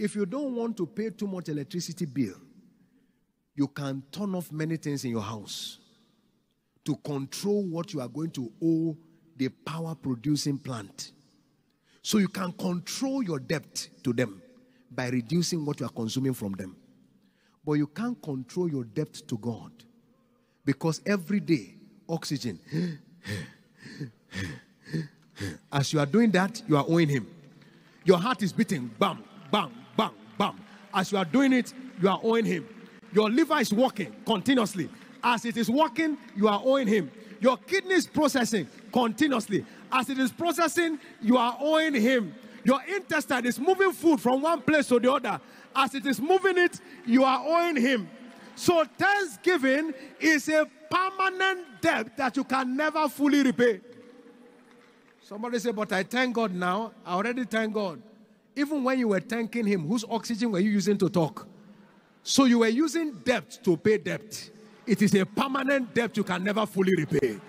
If you don't want to pay too much electricity bill, you can turn off many things in your house to control what you are going to owe the power producing plant. So you can control your debt to them by reducing what you are consuming from them. But you can't control your debt to God, because every day, oxygen, as you are doing that, you are owing him. Your heart is beating, bam, bam, bam, bam. As you are doing it, you are owing him. Your liver is working continuously. As it is working, you are owing him. Your kidney is processing continuously. As it is processing, you are owing him. Your intestine is moving food from one place to the other. As it is moving it, you are owing him. So thanksgiving is a permanent debt that you can never fully repay. Somebody say, but I thank God now. I already thank God. Even when you were thanking him, whose oxygen were you using to talk? So you were using debt to pay debt. It is a permanent debt you can never fully repay.